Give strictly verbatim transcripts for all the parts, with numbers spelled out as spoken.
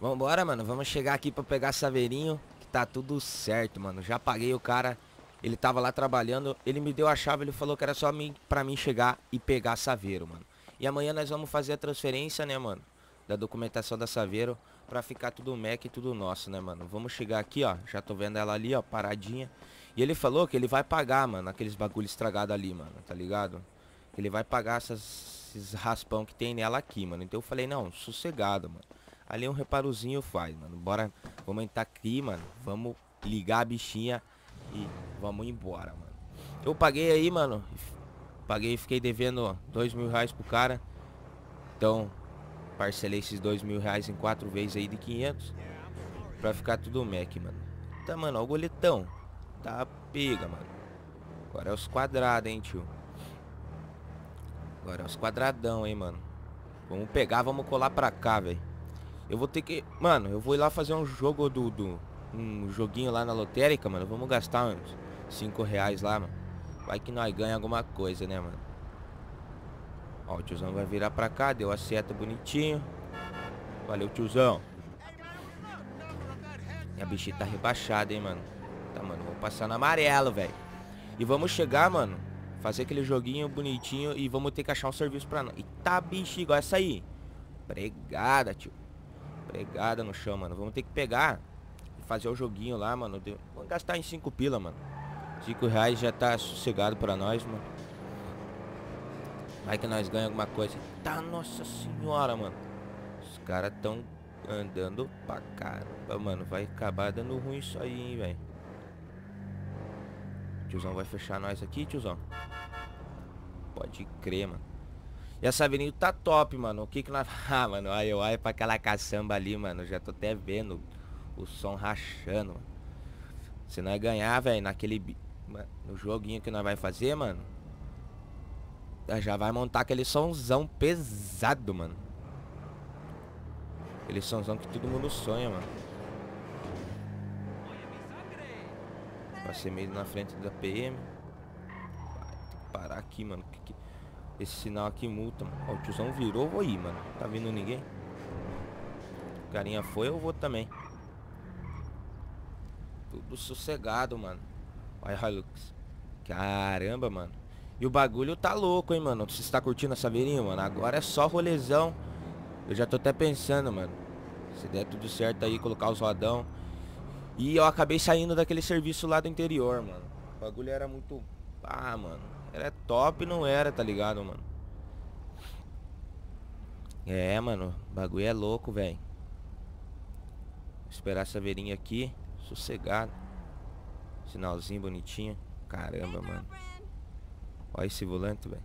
Vambora, mano, vamos chegar aqui pra pegar Saveirinho, que tá tudo certo, mano. Já paguei o cara, ele tava lá trabalhando, ele me deu a chave, ele falou que era só mim, pra mim chegar e pegar Saveiro, mano. E amanhã nós vamos fazer a transferência, né, mano, da documentação da Saveiro, pra ficar tudo Mac e tudo nosso, né, mano. Vamos chegar aqui, ó, já tô vendo ela ali, ó, paradinha. E ele falou que ele vai pagar, mano, aqueles bagulho estragado ali, mano, tá ligado? Ele vai pagar essas, esses raspão que tem nela aqui, mano. Então eu falei, não, sossegado, mano. Ali um reparozinho faz, mano. Bora, vamos entrar aqui, mano. Vamos ligar a bichinha e vamos embora, mano. Eu paguei aí, mano. Paguei e fiquei devendo, ó, dois mil reais pro cara. Então, parcelei esses dois mil reais em quatro vezes aí de quinhentos. Pra ficar tudo Mac, mano. Tá, mano, ó o goletão. Tá, pega, mano. Agora é os quadrados, hein, tio. Agora é os quadradão, hein, mano. Vamos pegar, vamos colar pra cá, velho. Eu vou ter que... Mano, eu vou ir lá fazer um jogo do... do um joguinho lá na lotérica, mano. Vamos gastar uns cinco reais lá, mano. Vai que nós ganha alguma coisa, né, mano? Ó, o tiozão vai virar pra cá. Deu a seta bonitinho. Valeu, tiozão. E a bichinha tá rebaixada, hein, mano. Tá, mano. Vou passar no amarelo, velho. E vamos chegar, mano. Fazer aquele joguinho bonitinho. E vamos ter que achar um serviço pra nós. Eita, bicho, igual essa aí. Pregada, tio. Pregada no chão, mano. Vamos ter que pegar e fazer o joguinho lá, mano. Vamos gastar em cinco pila, mano. Cinco reais já tá sossegado pra nós, mano. Vai que nós ganha alguma coisa. Tá, nossa senhora, mano. Os caras tão andando pra caramba, mano. Vai acabar dando ruim isso aí, hein, velho. Tiozão vai fechar nós aqui, tiozão. Pode crer, mano. E a Saveirinho tá top, mano. O que que nós... Ah, mano, olha, olha pra aquela caçamba ali, mano. Já tô até vendo o som rachando, mano. Se nós ganhar, velho, naquele... Mano, no joguinho que nós vai fazer, mano, já vai montar aquele somzão pesado, mano. Aquele somzão que todo mundo sonha, mano. Passei meio na frente da P M. Vai, tem que parar aqui, mano. Que que... Esse sinal aqui multa, mano. Ó, o tiozão virou, vou ir, mano. Tá vindo ninguém? O carinha foi, eu vou também. Tudo sossegado, mano. Olha, olha, Lucas. Caramba, mano. E o bagulho tá louco, hein, mano. Você está curtindo a Saveirinho, mano? Agora é só rolezão. Eu já tô até pensando, mano. Se der tudo certo aí, colocar os rodão. E eu acabei saindo daquele serviço lá do interior, mano. O bagulho era muito... Ah, mano. Era top, não era, tá ligado, mano? É, mano, o bagulho é louco, velho. Esperar essa Saveirinho aqui, sossegado. Sinalzinho bonitinho. Caramba, mano. Olha esse volante, velho.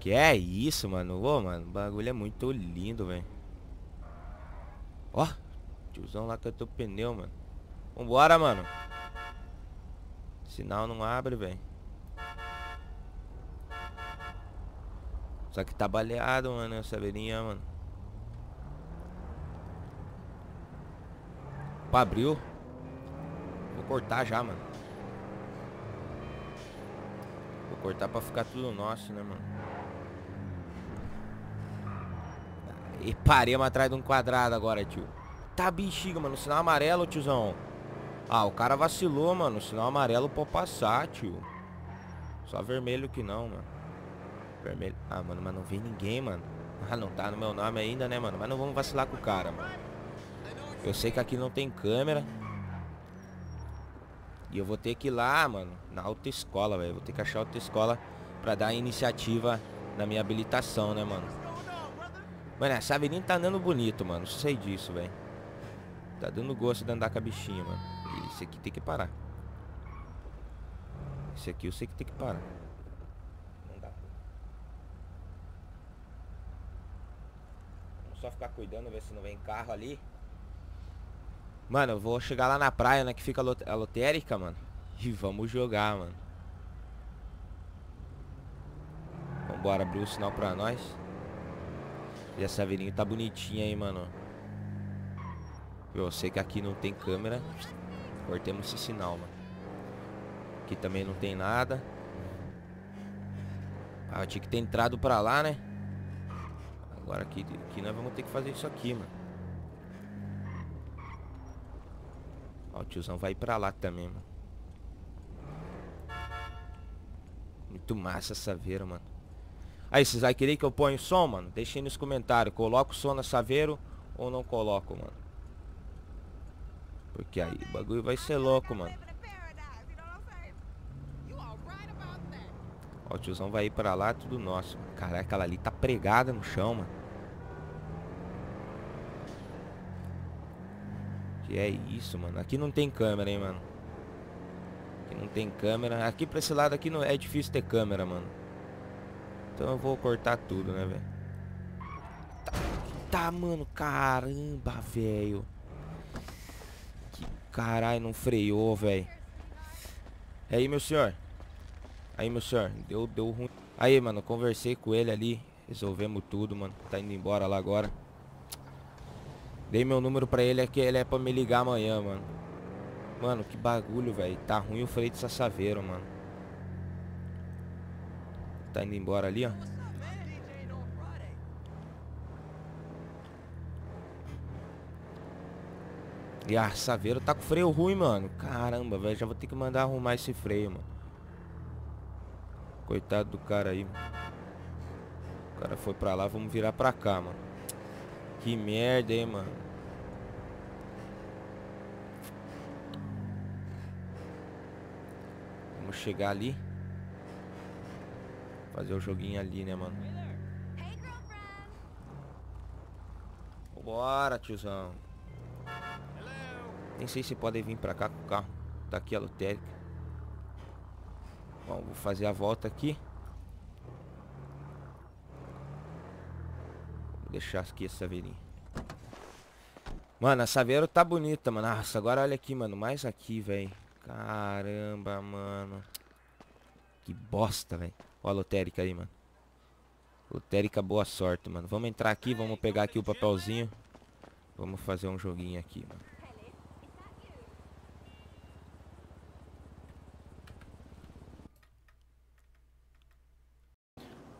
Que é isso, mano? Ô, mano, o bagulho é muito lindo, velho. Ó, tiozão lá cantou pneu, mano. Vambora, mano. Sinal não abre, velho. Só que tá baleado, mano, essa Saveirinha, mano. Opa, abriu. Vou cortar já, mano. Vou cortar pra ficar tudo nosso, né, mano? E paremos atrás de um quadrado agora, tio. Tá bexiga, mano. Sinal amarelo, tiozão. Ah, o cara vacilou, mano. Sinal amarelo pode passar, tio. Só vermelho que não, mano. Vermelho. Ah, mano, mas não vi ninguém, mano. Ah, não tá no meu nome ainda, né, mano? Mas não vamos vacilar com o cara, mano. Eu sei que aqui não tem câmera. E eu vou ter que ir lá, mano, na autoescola, velho. Vou ter que achar autoescola pra dar a iniciativa na minha habilitação, né, mano? Mano, essa Saveirinho tá andando bonito, mano. Sei disso, velho. Tá dando gosto de andar com a bichinha, mano. Esse aqui tem que parar. Esse aqui eu sei que tem que parar. Não dá. Vamos só ficar cuidando, ver se não vem carro ali. Mano, eu vou chegar lá na praia, né, que fica a lotérica, mano. E vamos jogar, mano. Vambora, abriu o sinal pra nós. E essa Saveirinho tá bonitinha aí, mano. Eu sei que aqui não tem câmera. Cortemos esse sinal, mano. Aqui também não tem nada. Ah, eu tinha que ter entrado pra lá, né? Agora aqui, aqui nós vamos ter que fazer isso aqui, mano. Ó, o tiozão vai pra lá também, mano. Muito massa Saveiro, mano. Aí, vocês vão querer que eu ponha o som, mano? Deixa aí nos comentários. Coloco o som na Saveiro ou não coloco, mano? Porque aí o bagulho vai ser louco, mano. Ó, o tiozão vai ir pra lá, tudo nosso. Caraca, aquela ali tá pregada no chão, mano. Que é isso, mano. Aqui não tem câmera, hein, mano. Aqui não tem câmera. Aqui pra esse lado aqui não é difícil ter câmera, mano. Então eu vou cortar tudo, né, velho. Tá, tá, mano. Caramba, velho. Que caralho, não freou, velho. E aí, meu senhor? Aí, meu senhor, deu, deu ruim. Aí, mano, conversei com ele ali. Resolvemos tudo, mano. Tá indo embora lá agora. Dei meu número pra ele, é que ele é pra me ligar amanhã, mano. Mano, que bagulho, velho. Tá ruim o freio de Saveiro, mano. Tá indo embora ali, ó. E a Saveiro tá com freio ruim, mano. Caramba, velho. Já vou ter que mandar arrumar esse freio, mano. Coitado do cara aí. O cara foi pra lá, vamos virar pra cá, mano. Que merda, hein, mano. Vamos chegar ali. Fazer o joguinho ali, né, mano. Bora, tiozão. Nem sei se podem vir pra cá com o carro. Tá aqui a lotérica. Bom, vou fazer a volta aqui. Vou deixar aqui essa Saveirinha. Mano, a Saveiro tá bonita, mano. Nossa, agora olha aqui, mano. Mais aqui, velho. Caramba, mano. Que bosta, velho. Olha a lotérica aí, mano. Lotérica, boa sorte, mano. Vamos entrar aqui, vamos pegar aqui o papelzinho. Vamos fazer um joguinho aqui, mano.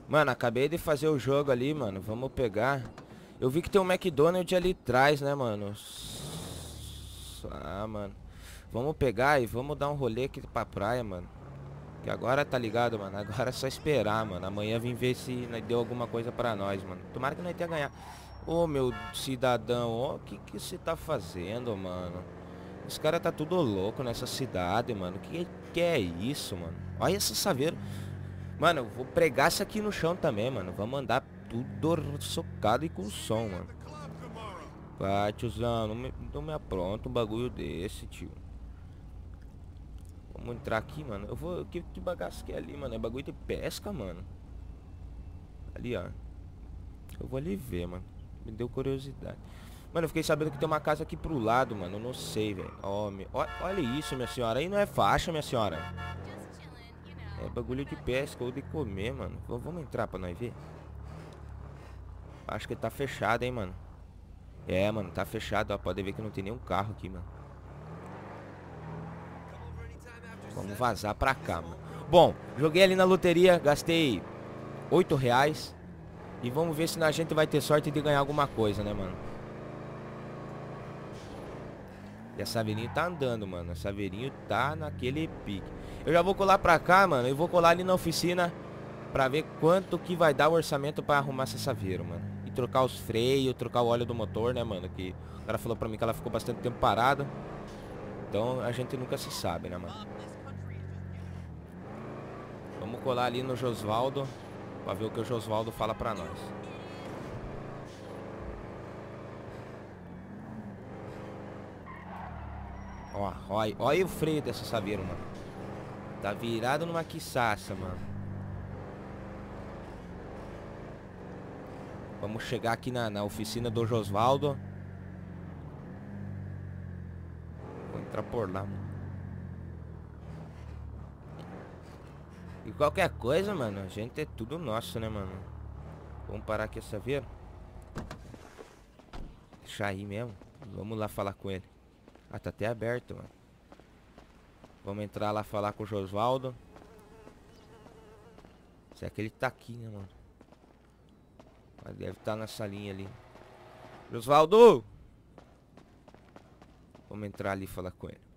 Mano, acabei de fazer o jogo ali, mano. Vamos pegar. Eu vi que tem um McDonald's ali atrás, né, mano? Ah, mano. Vamos pegar e vamos dar um rolê aqui pra praia, mano. Que agora tá ligado, mano. Agora é só esperar, mano. Amanhã vim ver se deu alguma coisa pra nós, mano. Tomara que nós tenha ganhar. Ô, meu cidadão. Ô, o que que você tá fazendo, mano? Os caras tá tudo louco nessa cidade, mano. Que que é isso, mano? Olha essa Saveiro. Mano, eu vou pregar isso aqui no chão também, mano. Vamos andar tudo socado e com som, mano. Vai, tiozão, não me, não me apronta um bagulho desse, tio. Vamos entrar aqui, mano. Eu vou... Que, que bagaço que é ali, mano? É bagulho de pesca, mano. Ali, ó. Eu vou ali ver, mano. Me deu curiosidade. Mano, eu fiquei sabendo que tem uma casa aqui pro lado, mano. Eu não sei, velho. Oh, me... Olha isso, minha senhora. Aí não é faixa, minha senhora. É bagulho de pesca ou de comer, mano. V Vamos entrar pra nós ver. Acho que tá fechado, hein, mano. É, mano, tá fechado, ó. Pode ver que não tem nenhum carro aqui, mano. Vamos vazar pra cá, mano. Bom, joguei ali na loteria. Gastei oito reais. E vamos ver se a gente vai ter sorte de ganhar alguma coisa, né, mano. E a Saveirinho tá andando, mano. A Saveirinho tá naquele pique. Eu já vou colar pra cá, mano. Eu vou colar ali na oficina pra ver quanto que vai dar o orçamento pra arrumar essa Saveiro, mano. E trocar os freios, trocar o óleo do motor, né, mano. Que o cara falou pra mim que ela ficou bastante tempo parada. Então a gente nunca se sabe, né, mano. Vamos colar ali no Josvaldo pra ver o que o Josvaldo fala pra nós. Ó, olha, olha o freio dessa Saveiro, mano. Tá virado numa quiçaça, mano. Vamos chegar aqui na, na oficina do Josvaldo. Vou entrar por lá, mano. E qualquer coisa, mano, a gente é tudo nosso, né, mano. Vamos parar aqui essa Saveiro. Deixar aí mesmo. Vamos lá falar com ele. Ah, tá até aberto, mano. Vamos entrar lá falar com o Josvaldo. Será que ele tá aqui, né, mano? Mas deve estar na salinha ali. Josvaldo! Vamos entrar ali e falar com ele.